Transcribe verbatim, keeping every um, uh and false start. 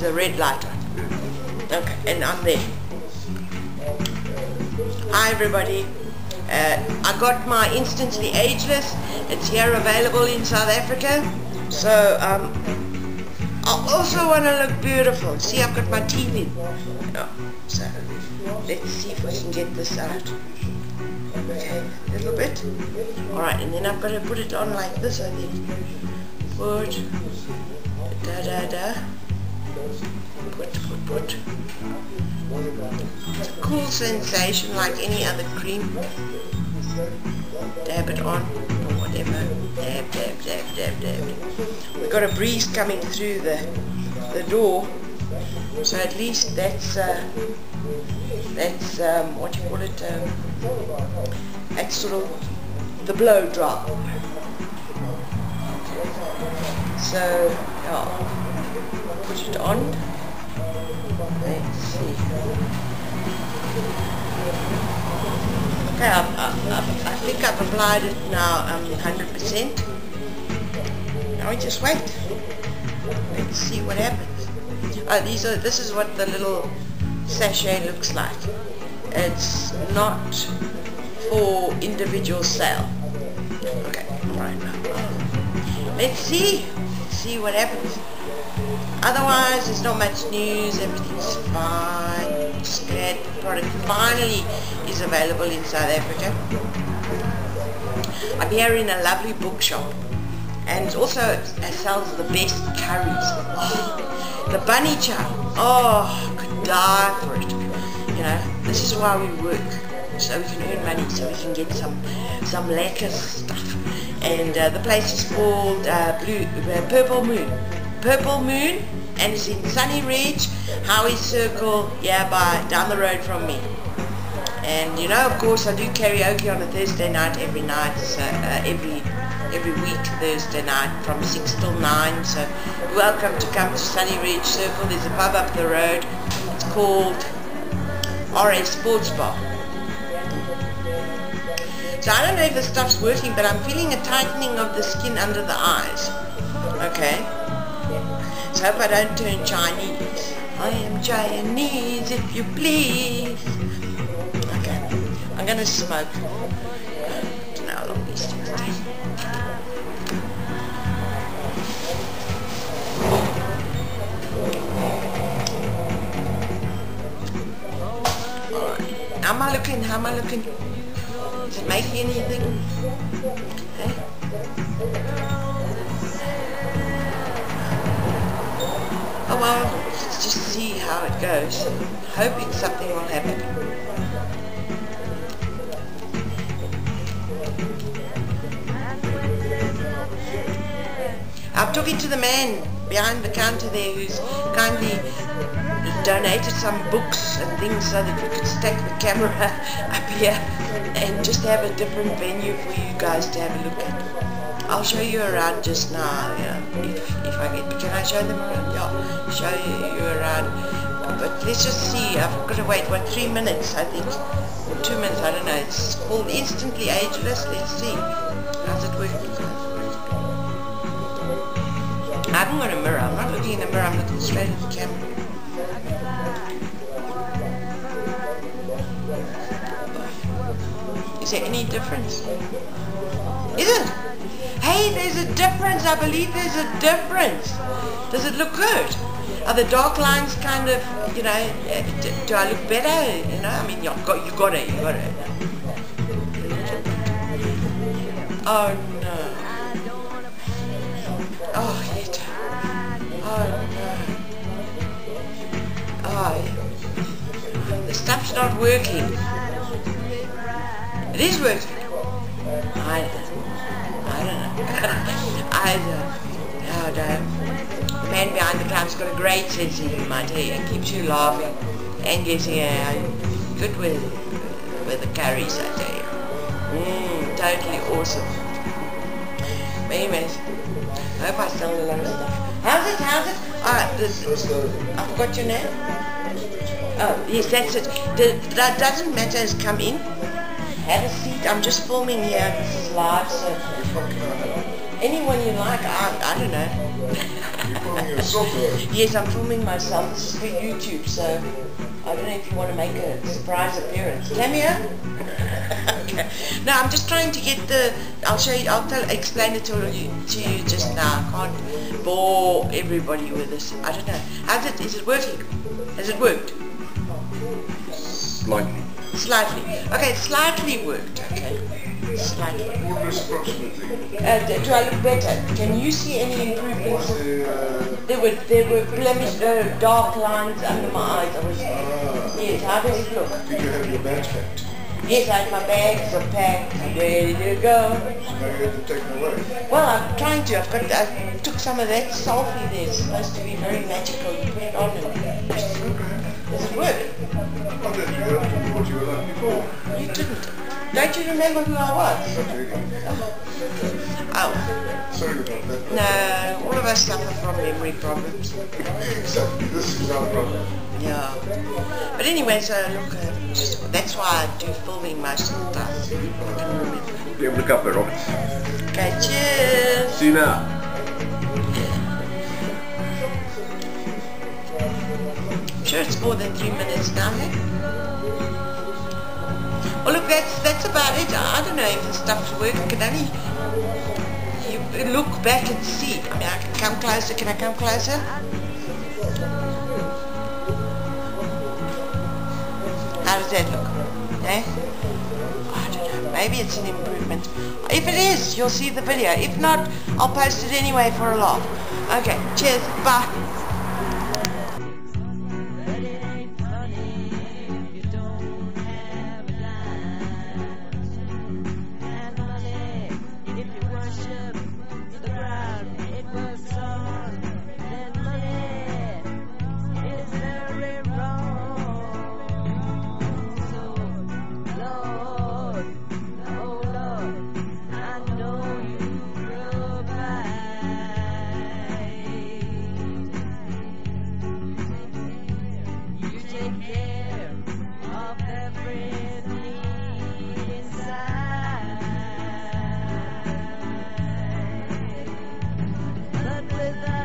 The red light on. Okay, and I'm there. Hi everybody, uh, I got my Instantly Ageless. It's here available in South Africa. So um, I also want to look beautiful. See, I've got my teeth in. Oh, so let's see if we can get this out. Okay, a little bit. Alright, and then I'm going to put it on like this, I think. Put, da da da. Put, put, put. It's a cool sensation like any other cream. Dab it on or whatever. Dab, dab, dab, dab, dab. We've got a breeze coming through the the door, so at least that's uh, that's um, what you call it. Um, that's sort of the blow drop. So yeah. Put it on. Let's see. Okay, I, I, I, I think I've applied it now um, one hundred percent. Now we just wait. Let's see what happens. Oh, these are. This is what the little sachet looks like. It's not for individual sale. Okay, right now. Let's see. Let's see what happens. Otherwise, there's not much news, everything's fine. Just glad the product finally is available in South Africa. I'm here in a lovely bookshop, and it also sells the best curries. Oh, the bunny chow, oh, I could die for it. You know, this is why we work, so we can earn money, so we can get some, some lekker stuff. And uh, the place is called uh, Blue, uh, Purple Moon. Purple Moon, and it's in Sunny Ridge, Howie Circle, yeah, by down the road from me. And you know, of course, I do karaoke on a Thursday night every night, so, uh, every every week Thursday night from six till nine. So, welcome to come to Sunny Ridge Circle. There's a pub up the road. It's called R A Sports Bar. So I don't know if the stuff's working, but I'm feeling a tightening of the skin under the eyes. Okay. So hope I don't turn Chinese. I am Chinese, if you please. Okay, I'm gonna smoke. I don't know how long these things take. Alright, how am I looking? How am I looking? Is it making anything? Okay. Oh well, let's just see how it goes. Hoping something will happen. I'm talking to the man behind the counter there who's kindly donated some books and things so that we could stack the camera up here and just have a different venue for you guys to have a look at. I'll show you around just now, you know, if, if I get, can I show them around? Yeah, show you, you around, but let's just see. I've got to wait, what, three minutes, I think, or two minutes, I don't know, it's called Instantly Ageless. Let's see, how's it working? I haven't got a mirror, I'm not looking in the mirror, I'm looking straight at the camera. Is there any difference? Is it? Hey, there's a difference. I believe there's a difference. Does it look good? Are the dark lines kind of, you know, do, do I look better? You know, I mean, you got, you got it, you got it. Oh no. Oh, it. Oh no. Oh, the stuff's not working. It is working. I don't know. I don't know. I don't know. man behind the club's got a great sense of humour, I tell you, and keeps you laughing and getting uh, good with with the curries, I tell you. Mmm, totally awesome. But anyways, I hope I sold a lot of stuff. How's it, how's it? Alright, oh, I forgot your name. Oh, yes, that's it. The, that doesn't matter, has come in. Have a seat, I'm just filming here, this is live, so anyone you like, I, I don't know. You're filming yourself? Yes, I'm filming myself, this is for YouTube, so I don't know if you want to make a surprise appearance. Camille? Okay. No, I'm just trying to get the, I'll show you, I'll tell, explain it to you, to you just now, I can't bore everybody with this, I don't know. How's it, is it working? Has it worked? Slightly. Slightly. Okay, slightly worked. Okay. Slightly. Uh, do I look better? Can you see any improvements? There were there were blemished uh, dark lines under my eyes. I was, yes, how does it look? Did you have your bags packed? Yes, I had my bags are packed. I'm ready to go. So now you have to take them away. Well, I'm trying to. I've got. I took some of that selfie there. It's supposed to be very magical. You put it on and does it work? I didn't do what you were like before. You didn't. Don't you remember who I was? I do. Oh. Oh. Sorry about that. No, all of us suffer from memory problems. Exactly. This is our problem. Yeah. But anyway, so look, uh, just, that's why I do filming most of the time. I can remember. Be able to cover it up. Okay, cheers. See you now. I'm sure it's more than three minutes now, eh? Well, look, that's that's about it. I don't know if the stuff's working. Can only you look back and see. I mean, I can come closer. Can I come closer? How does that look? Eh? I don't know. Maybe it's an improvement. If it is, you'll see the video. If not, I'll post it anyway for a laugh. Okay. Cheers. Bye. With